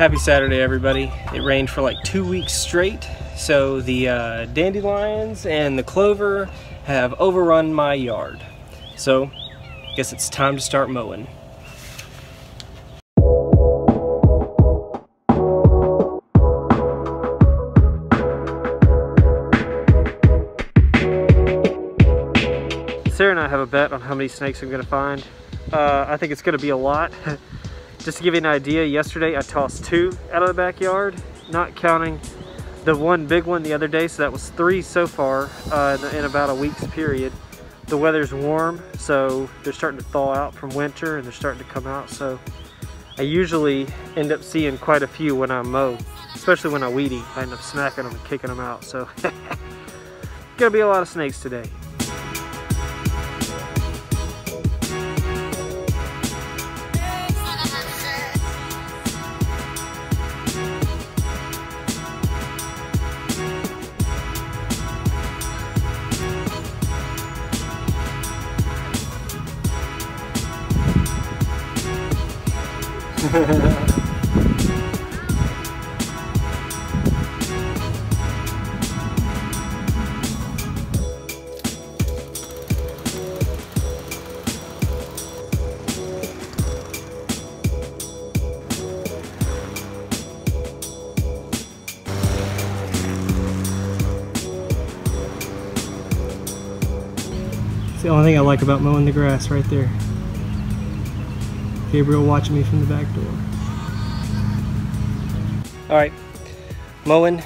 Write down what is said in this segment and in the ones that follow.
Happy Saturday, everybody. It rained for like 2 weeks straight, so the dandelions and the clover have overrun my yard. So, I guess it's time to start mowing. Sarah and I have a bet on how many snakes I'm gonna find. I think it's gonna be a lot. Just to give you an idea, yesterday I tossed 2 out of the backyard, not counting the one big one the other day, so that was 3 so far in about a week's period. The weather's warm, so they're starting to thaw out from winter and they're starting to come out, so I usually end up seeing quite a few when I mow, especially when I weed eat. I end up smacking them and kicking them out, so gonna be a lot of snakes today. It's the only thing I like about mowing the grass right there. Gabriel watching me from the back door. Alright, mowing,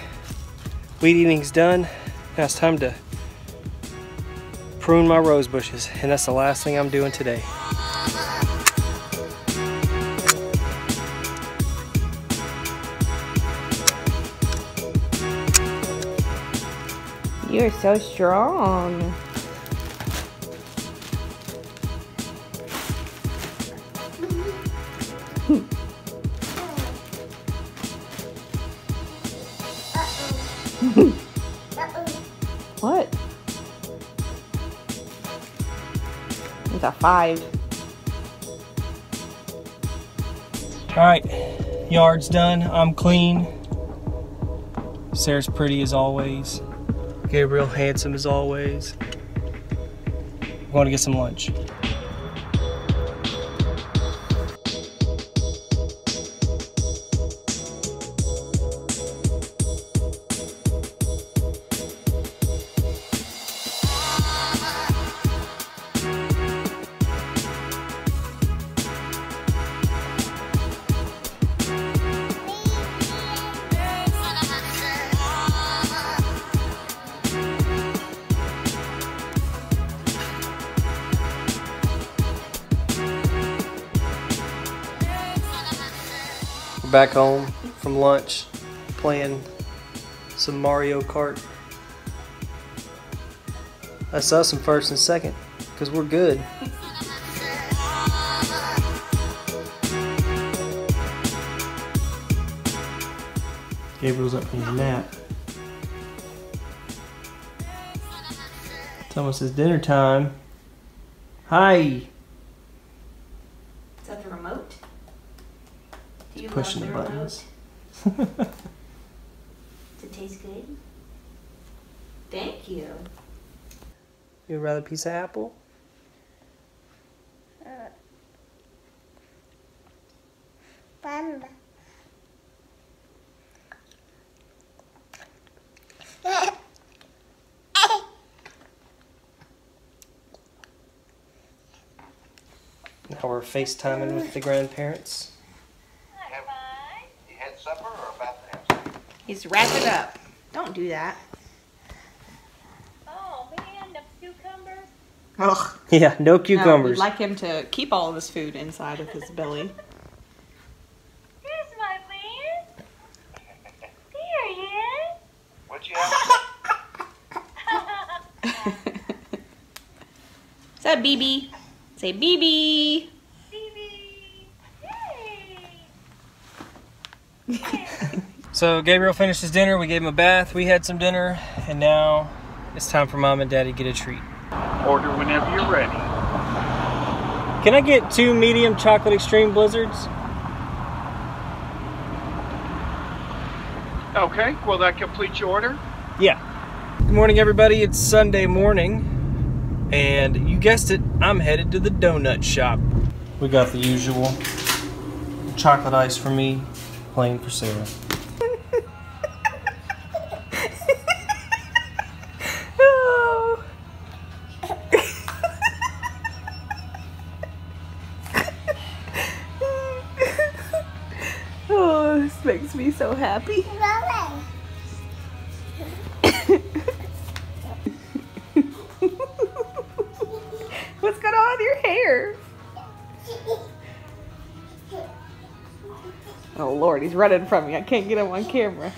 weed eating's done. Now it's time to prune my rose bushes, and that's the last thing I'm doing today. You're so strong. What? It's a 5. Alright, yard's done. I'm clean. Sarah's pretty as always. Gabriel handsome as always. I'm going to get some lunch. Back home from lunch, playing some Mario Kart. That's us in first and second, because we're good. Gabriel's up from his nap. It's almost his dinner time. Hi! Is that the remote? He's pushing the buttons. Does it taste good? Thank you. You'd rather a piece of apple? Bamba. Now we're FaceTiming with the grandparents. Just wrap it up. Don't do that. Oh, man, the cucumber. Ugh. Yeah, no cucumbers. We'd like him to keep all of his food inside of his belly. Here's my man. There he is. What you have? What's up, BB? Say, BB. BB. Hey. So Gabriel finished his dinner, we gave him a bath, we had some dinner, and now it's time for Mom and Daddy to get a treat. Order whenever you're ready. Can I get 2 medium chocolate extreme blizzards? Okay, will that complete your order? Yeah. Good morning, everybody. It's Sunday morning, and you guessed it, I'm headed to the donut shop. We got the usual chocolate ice for me, plain for Sarah. Oh, this makes me so happy. What's going on with your hair? Oh Lord, he's running from me. I can't get him on camera.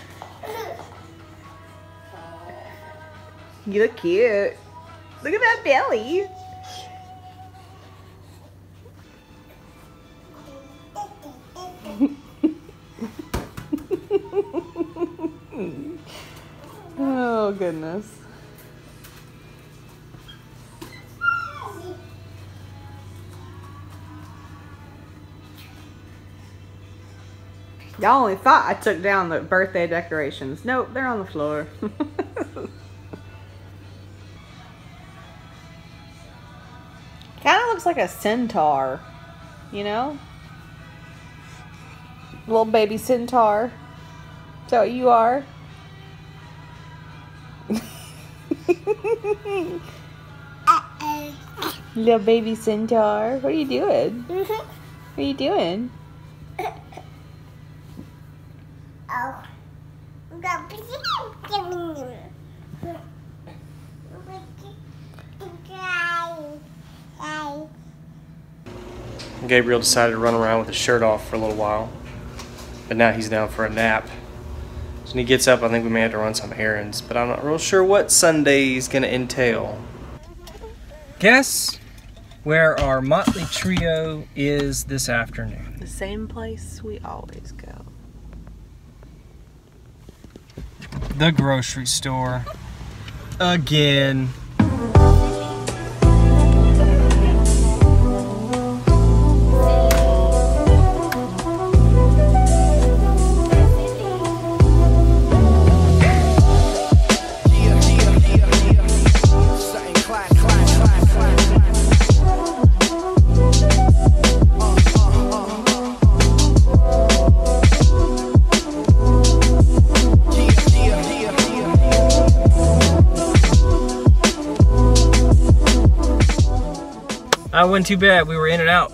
You look cute. Look at that belly. Oh goodness. Y'all only thought I took down the birthday decorations. Nope, they're on the floor. Kind of looks like a centaur, you know? Little baby centaur. So you are. Little baby centaur. What are you doing? What are you doing? Oh. Gabriel decided to run around with his shirt off for a little while, but now he's down for a nap. So when he gets up, I think we may have to run some errands, but I'm not real sure what Sunday's gonna entail. Guess where our motley trio is this afternoon. The same place we always go. The grocery store. Again. I wasn't too bad, we were in and out.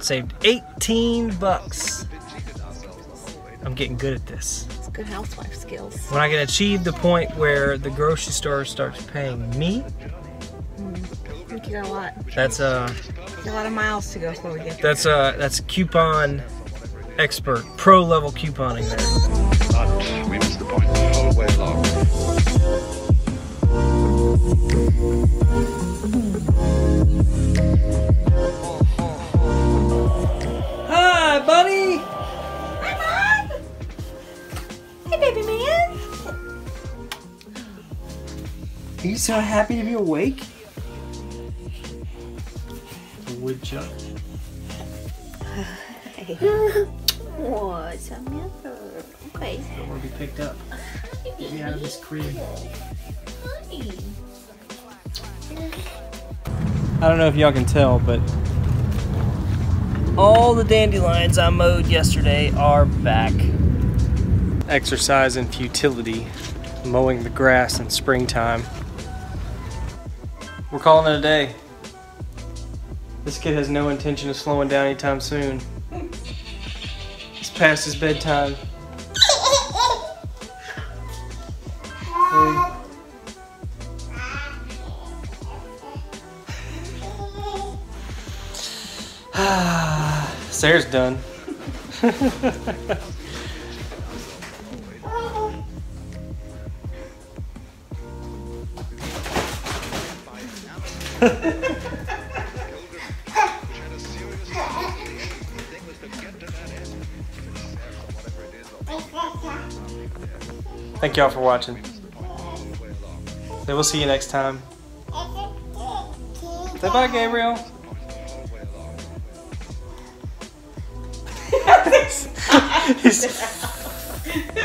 Saved 18 bucks. I'm getting good at this. It's good housewife skills. When I can achieve the point where the grocery store starts paying me. I think you got a lot. That's a lot of miles to go before we get there. That's a coupon expert, pro level couponing there. We missed the point the whole way along. Hi, buddy! Hi, Mom! Hey, baby man! Are you so happy to be awake? Woodchuck. Hey. What's the matter? Okay. I don't want to be picked up. Get me out of this crib. I don't know if y'all can tell, but all the dandelions I mowed yesterday are back. Exercise in futility, mowing the grass in springtime. We're calling it a day. This kid has no intention of slowing down anytime soon. It's past his bedtime. Hey. Sarah's done. Thank y'all for watching. So we'll see you next time. Say bye, Gabriel. He's